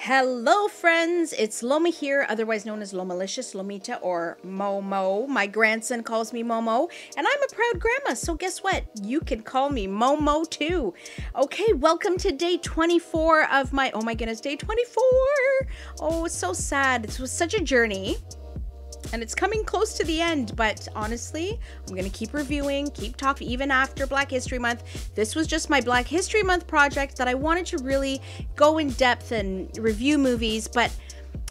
Hello friends, it's Lomi here, otherwise known as LomaLicious, Lomita, or Momo. My grandson calls me Momo, and I'm a proud grandma, so guess what? You can call me Momo too. Okay, welcome to day 24 of my, oh my goodness, day 24. Oh, it's so sad. This was such a journey. And it's coming close to the end, but honestly, I'm going to keep reviewing, keep talking, even after Black History Month. This was just my Black History Month project that I wanted to really go in depth and review movies. But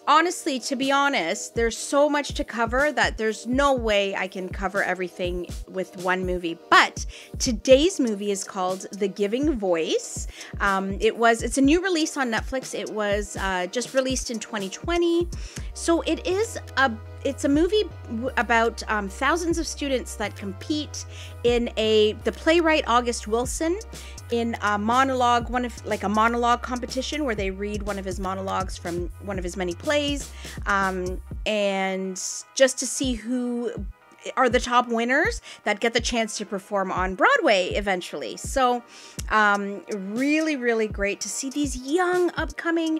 honestly, to be honest, there's so much to cover that there's no way I can cover everything with one movie. But today's movie is called The Giving Voice. It's a new release on Netflix. It was just released in 2020. So it's a movie about thousands of students that compete in the playwright August Wilson in a monologue, a monologue competition where they read one of his monologues from one of his many plays, and just to see who are the top winners that get the chance to perform on Broadway eventually. So really, really great to see these young upcoming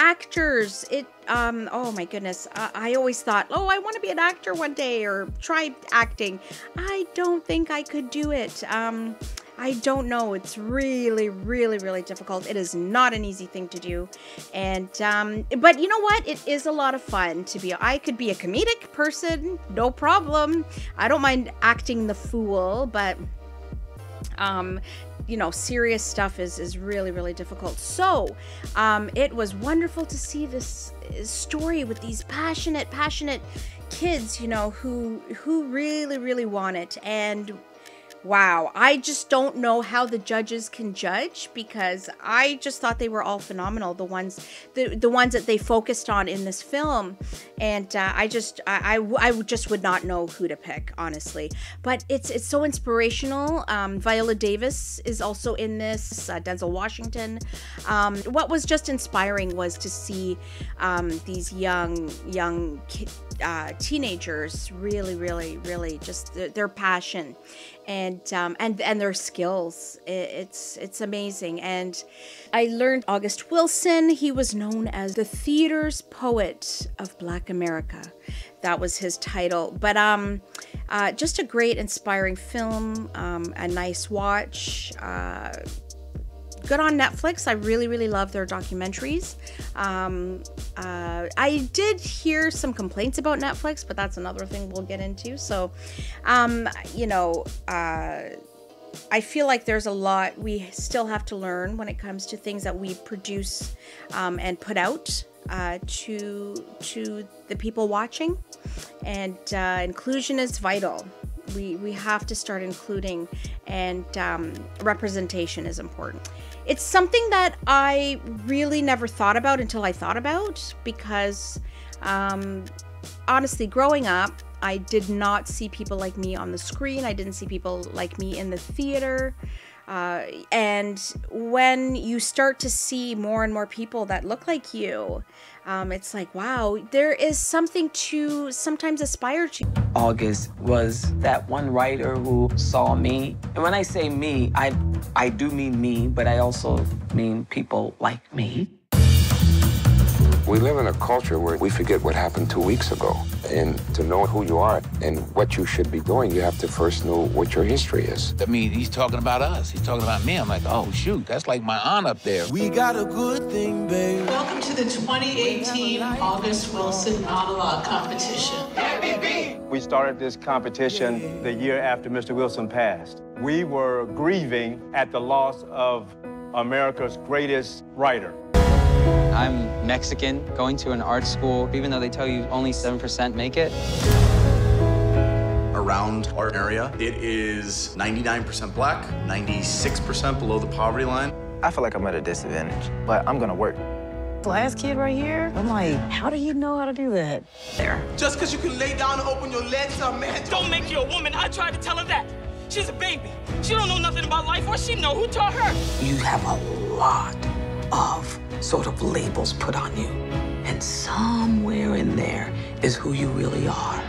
actors. Oh my goodness. I always thought, oh, I want to be an actor one day or try acting. I don't think I could do it. I don't know. It's really, really, really difficult. It is not an easy thing to do. And, but you know what? It is a lot of fun to be. I could be a comedic person. No problem. I don't mind acting the fool, but, you know, serious stuff is really, really difficult. So it was wonderful to see this story with these passionate kids, you know, who really, really want it. And wow, I just don't know how the judges can judge, because I just thought they were all phenomenal, the ones that they focused on in this film. And I just would not know who to pick, honestly. But it's so inspirational. Viola Davis is also in this, Denzel Washington. What was just inspiring was to see these young teenagers really just their passion and their skills. It's amazing. And I learned August Wilson, he was known as the theater's poet of Black America. That was his title. But just a great, inspiring film, a nice watch, good on Netflix. I really love their documentaries. I did hear some complaints about Netflix, but that's another thing we'll get into. So, you know, I feel like there's a lot we still have to learn when it comes to things that we produce and put out to the people watching. And inclusion is vital. We have to start including, and representation is important. It's something that I really never thought about until I thought about, because honestly, growing up, I did not see people like me on the screen. I didn't see people like me in the theater. And when you start to see more and more people that look like you, it's like, wow, there is something to sometimes aspire to. August was that one writer who saw me. And when I say me, I do mean me, but I also mean people like me. We live in a culture where we forget what happened 2 weeks ago. And to know who you are and what you should be doing, you have to first know what your history is. I mean, he's talking about us. He's talking about me. I'm like, oh, shoot, that's like my aunt up there. We got a good thing, babe. Welcome to the 2018 August Wilson Monologue Competition. MVP! We started this competition the year after Mr. Wilson passed. We were grieving at the loss of America's greatest writer. I'm Mexican, going to an art school, even though they tell you only 7% make it. Around our area, it is 99% black, 96% below the poverty line. I feel like I'm at a disadvantage, but I'm gonna work. The last kid right here, I'm like, how do you know how to do that? There. Just because you can lay down and open your legs up, man. Don't make you a woman. I tried to tell her that. She's a baby. She don't know nothing about life, or she know who taught her. You have a lot of sort of labels put on you, and somewhere in there is who you really are.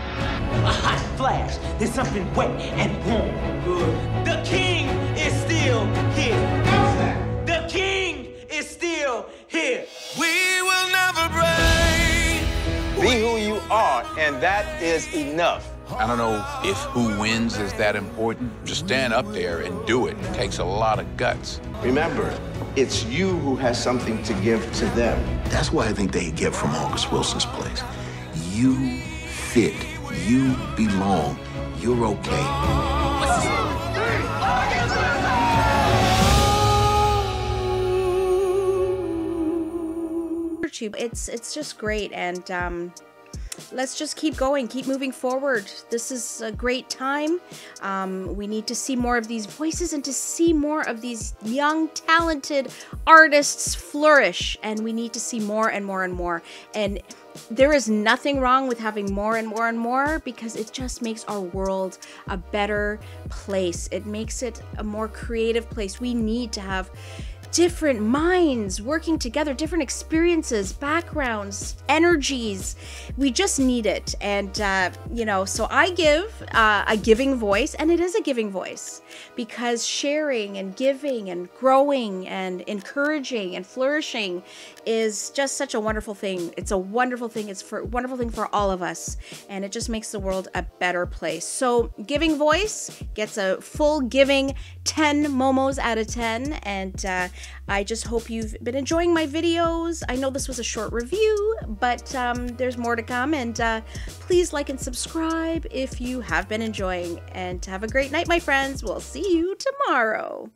a hot flash. There's something wet and warm. Good. The king is still here. How's that? The king is still here. We will never break. Be who you are, and that is enough. I don't know if who wins is that important. Just stand up there and do it. It takes a lot of guts. Remember, it's you who has something to give to them. That's why I think they get from August Wilson's place. You fit. You belong. You're okay. What's this? August Wilson! It's just great, and let's just keep going, keep moving forward. This is a great time. We need to see more of these voices and to see more of these young, talented artists flourish. And we need to see more and more and more. And there is nothing wrong with having more and more and more, because it just makes our world a better place. It makes it a more creative place. We need to have different minds working together, different experiences, backgrounds, energies. We just need it. And, you know, so I give a giving voice, and it is a giving voice, because sharing and giving and growing and encouraging and flourishing is just such a wonderful thing. It's a wonderful thing. It's a wonderful thing for all of us. And it just makes the world a better place. So Giving Voice gets a full giving 10 momos out of 10. And, I just hope you've been enjoying my videos. I know this was a short review, but there's more to come. And please like and subscribe if you have been enjoying. And have a great night, my friends. We'll see you tomorrow.